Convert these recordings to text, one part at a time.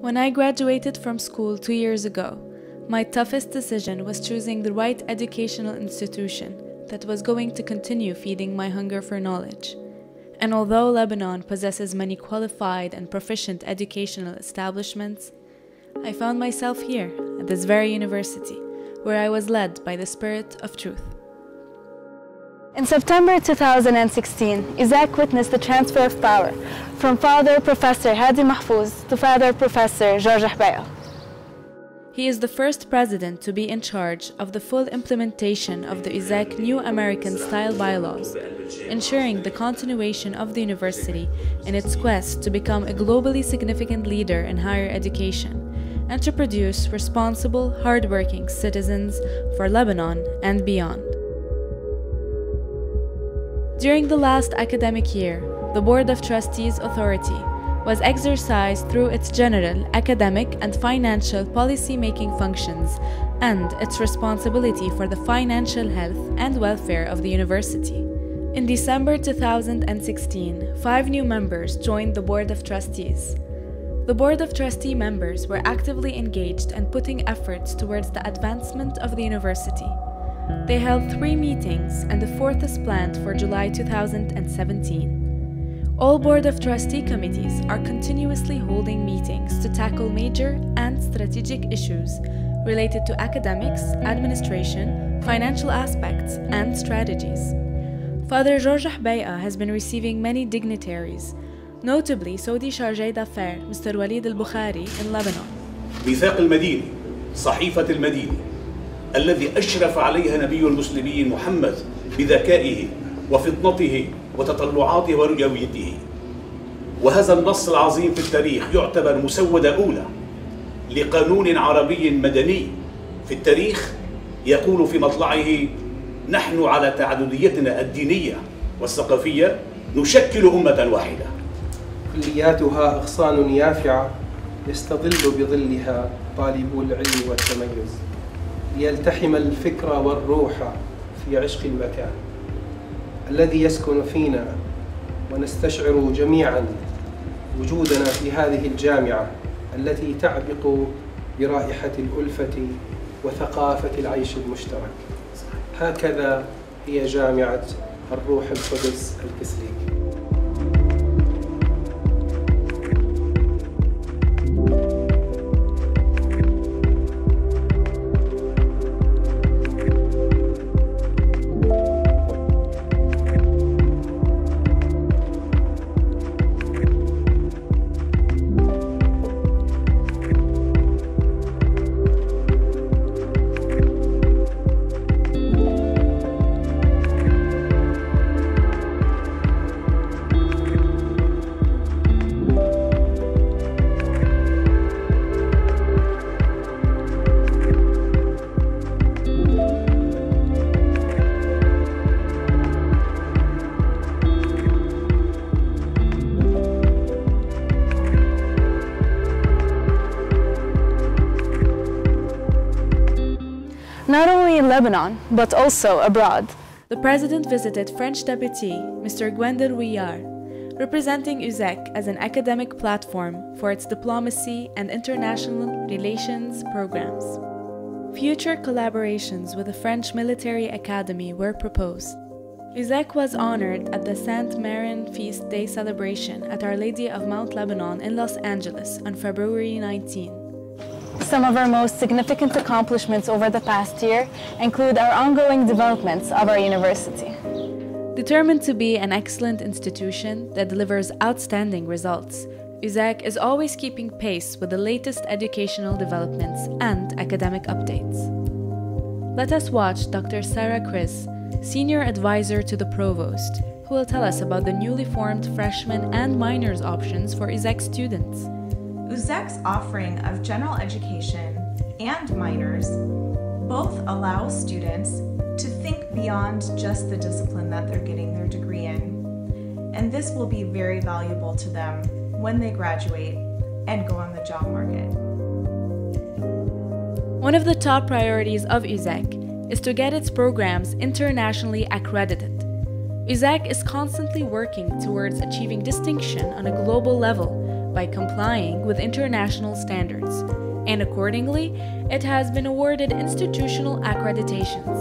When I graduated from school 2 years ago, my toughest decision was choosing the right educational institution that was going to continue feeding my hunger for knowledge. And although Lebanon possesses many qualified and proficient educational establishments, I found myself here, at this very university, where I was led by the spirit of truth. In September 2016, IZEC witnessed the transfer of power from Father Professor Hadi Mahfouz to Father Professor Georges Hobeika. He is the first president to be in charge of the full implementation of the USEK New American-style bylaws, ensuring the continuation of the university in its quest to become a globally significant leader in higher education and to produce responsible, hard-working citizens for Lebanon and beyond. During the last academic year, the Board of Trustees authority was exercised through its general academic and financial policy-making functions and its responsibility for the financial health and welfare of the university. In December 2016, 5 new members joined the Board of Trustees. The Board of Trustee members were actively engaged and putting efforts towards the advancement of the university. They held 3 meetings and the 4th is planned for July 2017. All Board of Trustee committees are continuously holding meetings to tackle major and strategic issues related to academics, administration, financial aspects, and strategies. Father Georges Hobeika has been receiving many dignitaries, notably Saudi Chargé d'Affaires, Mr. Walid Al Bukhari in Lebanon. ميثاق المدينة، صحيفة المدينة، الذي أشرف عليها نبي المسلمين محمد بذكائه وفطنته وتطلعاته ورجويته، وهذا النص العظيم في التاريخ يعتبر مسودة أولى لقانون عربي مدني في التاريخ يقول في مطلعه: نحن على تعدديتنا الدينية والثقافية نشكل أمة واحدة. كلياتها أغصان يافعة يستظل بظلها طالبو العلم والتميز ليلتحم الفكر والروح في عشق المكان الذي يسكن فينا، ونستشعر جميعا وجودنا في هذه الجامعة التي تعبق برائحة الألفة وثقافة العيش المشترك. هكذا هي جامعة الروح القدس الكسليك. Not only in Lebanon, but also abroad. The President visited French Deputy Mr. Gwendal Ouillard, representing USEK as an academic platform for its diplomacy and international relations programs. Future collaborations with the French Military Academy were proposed. USEK was honored at the Sainte Marin Feast Day celebration at Our Lady of Mount Lebanon in Los Angeles on February 19. Some of our most significant accomplishments over the past year include our ongoing developments of our university. Determined to be an excellent institution that delivers outstanding results, UZAC is always keeping pace with the latest educational developments and academic updates. Let us watch Dr. Sarah Chris, Senior Advisor to the Provost, who will tell us about the newly formed freshman and minors options for UZAC students. UZEK's offering of general education and minors both allow students to think beyond just the discipline that they're getting their degree in, and this will be very valuable to them when they graduate and go on the job market. One of the top priorities of UZEK is to get its programs internationally accredited. UZEK is constantly working towards achieving distinction on a global level by complying with international standards, and accordingly, it has been awarded institutional accreditations.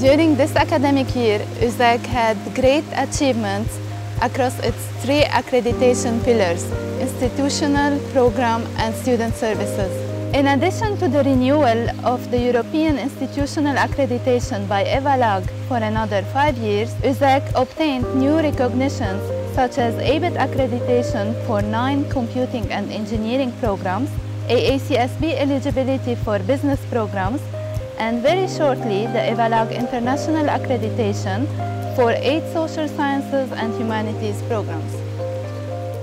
During this academic year, UZAC had great achievements across its three accreditation pillars: institutional, program, and student services. In addition to the renewal of the European institutional accreditation by EVALAG for another 5 years, UZAC obtained new recognitions such as ABET accreditation for 9 computing and engineering programs, AACSB eligibility for business programs, and very shortly the EVALAG international accreditation for 8 social sciences and humanities programs.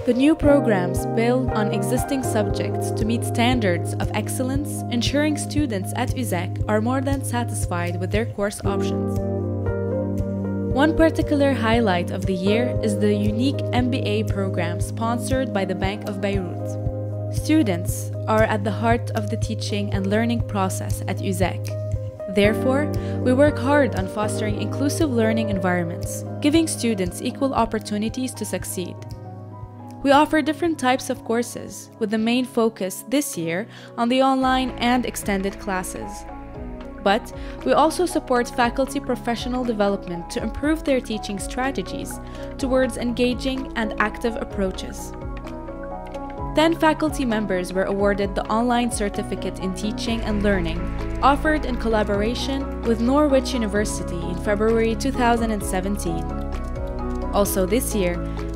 The new programs build on existing subjects to meet standards of excellence, ensuring students at UZAC are more than satisfied with their course options. One particular highlight of the year is the unique MBA program sponsored by the Bank of Beirut. Students are at the heart of the teaching and learning process at UZAC. Therefore, we work hard on fostering inclusive learning environments, giving students equal opportunities to succeed. We offer different types of courses, with the main focus this year on the online and extended classes. But we also support faculty professional development to improve their teaching strategies towards engaging and active approaches. 10 faculty members were awarded the online certificate in teaching and learning, offered in collaboration with Norwich University in February 2017. Also this year,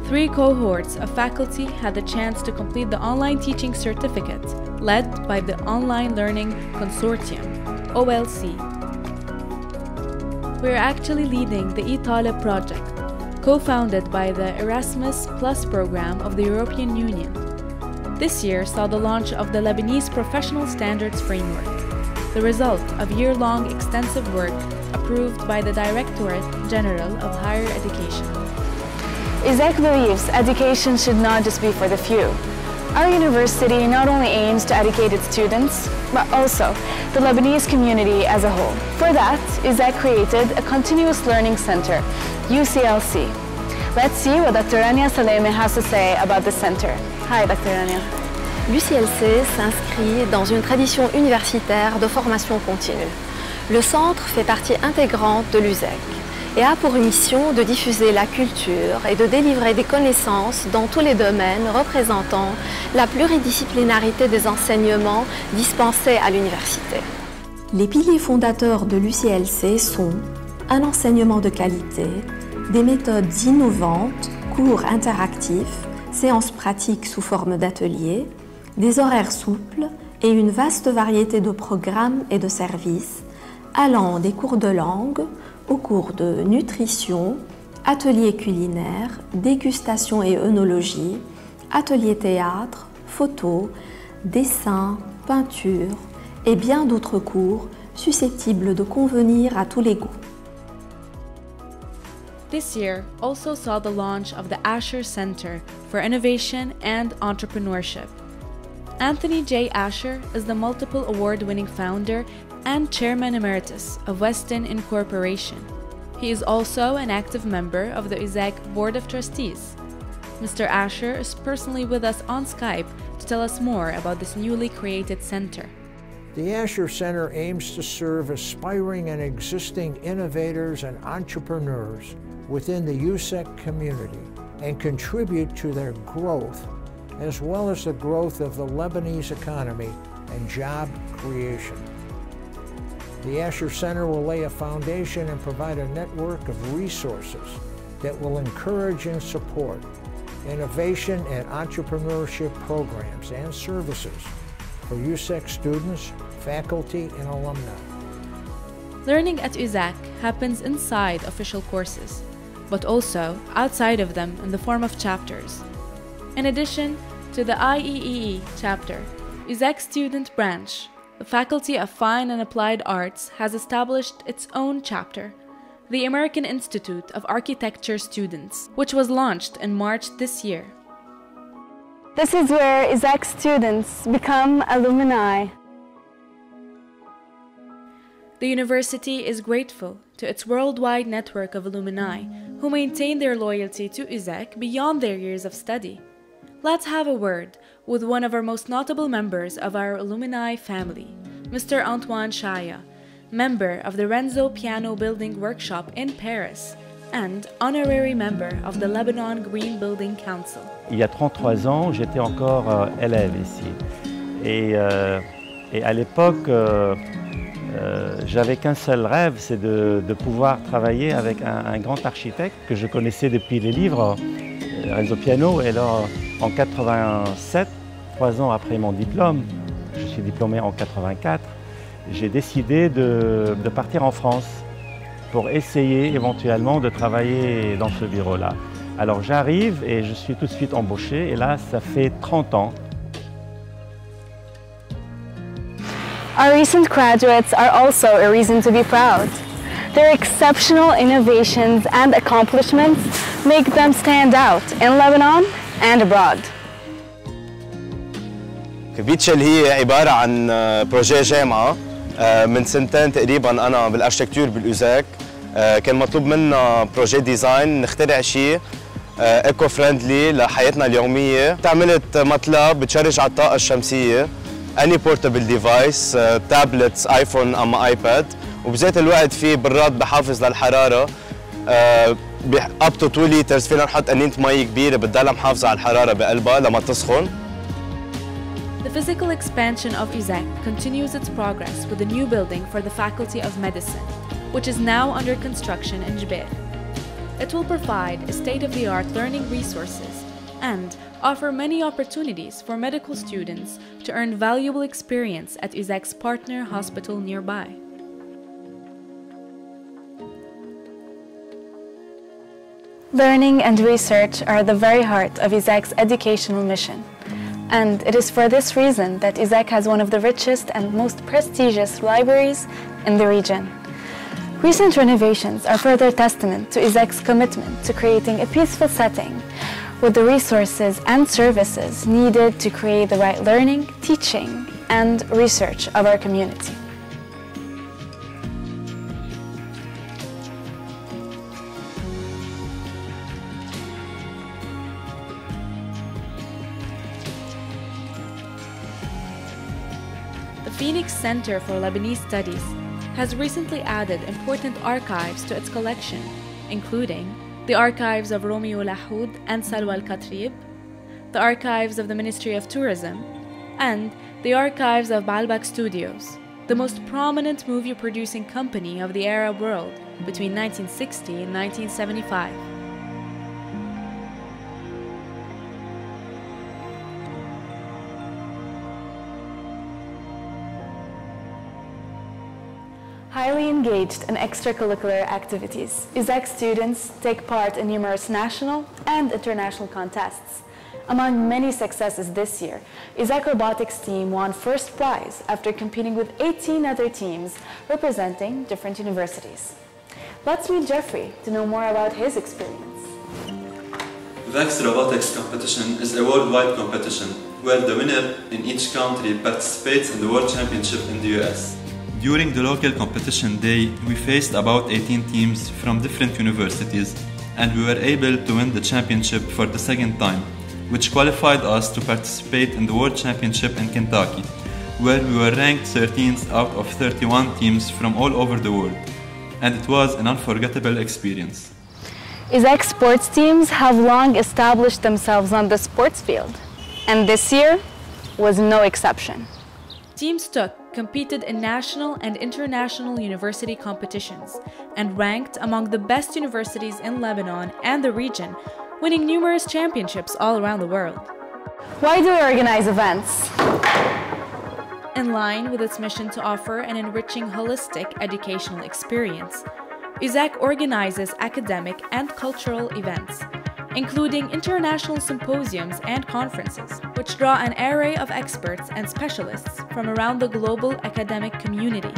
3 cohorts of faculty had the chance to complete the online teaching certificate led by the Online Learning Consortium, OLC. We are actually leading the eTalib project, co-founded by the Erasmus Plus Programme of the European Union. This year saw the launch of the Lebanese Professional Standards Framework, the result of year-long extensive work approved by the Directorate General of Higher Education. UZAC believes education should not just be for the few. Our university not only aims to educate its students, but also the Lebanese community as a whole. For that, UZAC created a continuous learning center, UCLC. Let's see what Dr. Rania Saleme has to say about this center. Hi, Dr. Rania. L'UCLC s'inscrit dans une tradition universitaire de formation continue. Le centre fait partie intégrante de l'UZAC et a pour mission de diffuser la culture et de délivrer des connaissances dans tous les domaines représentant la pluridisciplinarité des enseignements dispensés à l'université. Les piliers fondateurs de l'UCLC sont un enseignement de qualité, des méthodes innovantes, cours interactifs, séances pratiques sous forme d'ateliers, des horaires souples et une vaste variété de programmes et de services allant des cours de langue, aux cours de nutrition, ateliers culinaires, dégustation et œnologie, ateliers théâtre, photo, dessin, peinture et bien d'autres cours susceptibles de convenir à tous les goûts. This year also saw the launch of the Asher Center for Innovation and Entrepreneurship. Anthony J. Asher is the multiple award-winning founder and Chairman Emeritus of Weston Incorporation. He is also an active member of the UZAC Board of Trustees. Mr. Asher is personally with us on Skype to tell us more about this newly created center. The Asher Center aims to serve aspiring and existing innovators and entrepreneurs within the USEK community and contribute to their growth, as well as the growth of the Lebanese economy and job creation. The Asher Center will lay a foundation and provide a network of resources that will encourage and support innovation and entrepreneurship programs and services for USEK students, faculty, and alumni. Learning at UZAC happens inside official courses, but also outside of them in the form of chapters. In addition to the IEEE chapter, UZAC Student Branch, the Faculty of Fine and Applied Arts has established its own chapter, the American Institute of Architecture Students, which was launched in March this year. This is where UZAC students become alumni. The university is grateful to its worldwide network of alumni who maintain their loyalty to UZAC beyond their years of study. Let's have a word with one of our most notable members of our alumni family, Mr. Antoine Chaya, member of the Renzo Piano Building Workshop in Paris and honorary member of the Lebanon Green Building Council. Il y a 33 ans, j'étais encore élève ici. Et à l'époque, j'avais qu'un seul rêve, c'est de pouvoir travailler avec un grand architecte que je connaissais depuis les livres, Renzo Piano. Et alors, en 87, 3 ans après mon diplôme, je suis diplômé en 84, j'ai décidé de partir en France pour essayer éventuellement de travailler dans ce bureau-là. Alors j'arrive et je suis tout de suite embauché, et là, ça fait 30 ans. Our recent graduates are also a reason to be proud. Their exceptional innovations and accomplishments make them stand out in Lebanon and abroad. فيتشل هي عبارة عن بروجي جامعة من سنتين تقريباً أنا بالأرشيتكتور باليوزاك. كان مطلوب منا بروجي ديزاين نخترع شيء ايكو فريندلي لحياتنا اليومية. عملت مطلب بتشرج على الطاقة الشمسية. أي بورتابل ديفايس، تابلتس، آيفون أما آيباد، وبذات الوقت في براد بحافظ للحرارة up to 2 لترز فينا نحط قنينة مي كبيرة بتضلها محافظة على الحرارة بقلبها لما تسخن. The physical expansion of UZAC continues its progress with a new building for the Faculty of Medicine, which is now under construction in Jubail. It will provide state-of-the-art learning resources and offer many opportunities for medical students to earn valuable experience at UZAC's partner hospital nearby. Learning and research are the very heart of UZAC's educational mission. And it is for this reason that UZAC has one of the richest and most prestigious libraries in the region. Recent renovations are further testament to UZAC's commitment to creating a peaceful setting with the resources and services needed to create the right learning, teaching, and research of our community. The Phoenix Center for Lebanese Studies has recently added important archives to its collection, including the archives of Romeo Lahoud and Salwa Al-Katrib, the archives of the Ministry of Tourism, and the archives of Baalbek Studios, the most prominent movie-producing company of the Arab world between 1960 and 1975. Highly engaged in extracurricular activities, UZAC students take part in numerous national and international contests. Among many successes this year, UZAC Robotics team won first prize after competing with 18 other teams representing different universities. Let's meet Jeffrey to know more about his experience. VEX Robotics competition is a worldwide competition where the winner in each country participates in the World Championship in the US. During the local competition day, we faced about 18 teams from different universities, and we were able to win the championship for the second time, which qualified us to participate in the World Championship in Kentucky, where we were ranked 13th out of 31 teams from all over the world, and it was an unforgettable experience. UZAC sports teams have long established themselves on the sports field, and this year was no exception. Teams competed in national and international university competitions and ranked among the best universities in Lebanon and the region, winning numerous championships all around the world. Why do we organize events? In line with its mission to offer an enriching, holistic educational experience, UZAC organizes academic and cultural events, including international symposiums and conferences, which draw an array of experts and specialists from around the global academic community.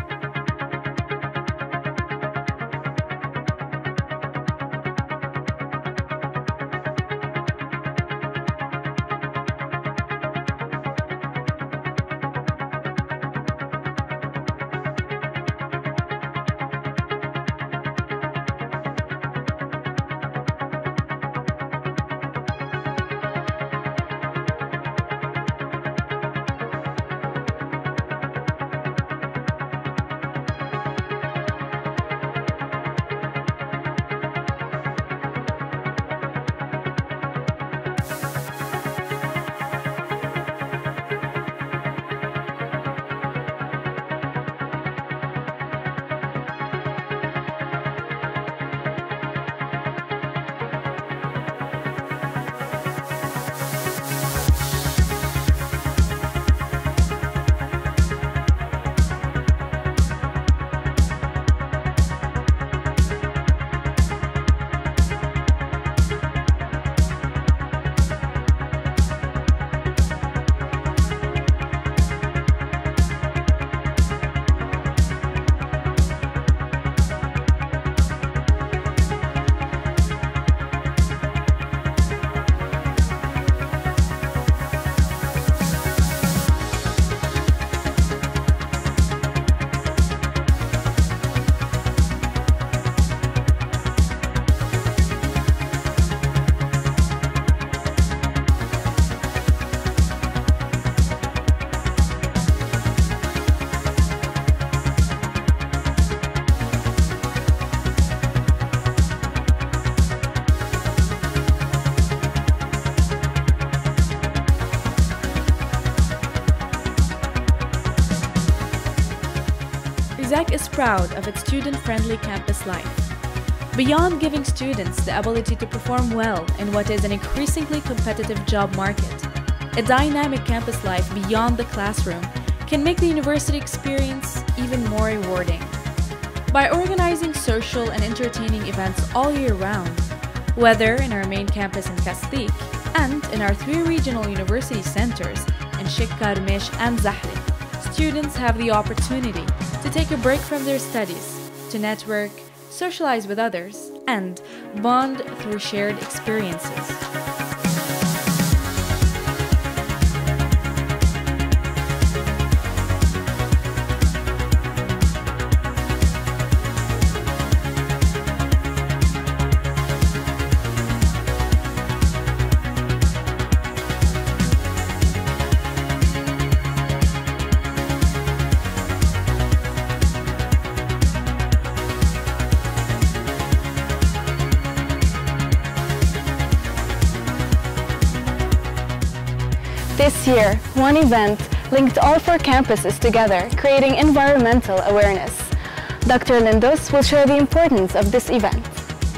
UZAC is proud of its student-friendly campus life. Beyond giving students the ability to perform well in what is an increasingly competitive job market, a dynamic campus life beyond the classroom can make the university experience even more rewarding. By organizing social and entertaining events all year round, whether in our main campus in Kastik and in our three regional university centers in Shikkarmesh and Zahri, students have the opportunity to take a break from their studies, to network, socialize with others, and bond through shared experiences. This year, one event linked all four campuses together, creating environmental awareness. Dr. Lindos will share the importance of this event.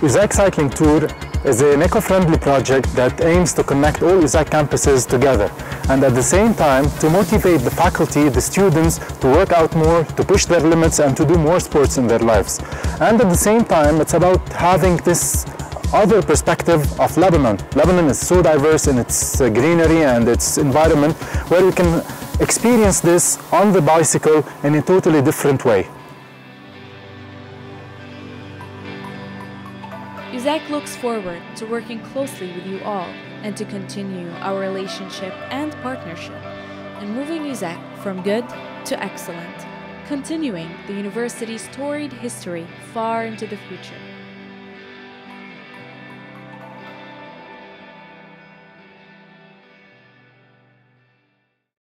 UZAC Cycling Tour is an eco-friendly project that aims to connect all UZAC campuses together and at the same time to motivate the faculty, the students, to work out more, to push their limits and to do more sports in their lives. And at the same time, it's about having this other perspective of Lebanon. Lebanon is so diverse in its greenery and its environment where we can experience this on the bicycle in a totally different way. UZAC looks forward to working closely with you all and to continue our relationship and partnership in moving UZAC from good to excellent, continuing the university's storied history far into the future.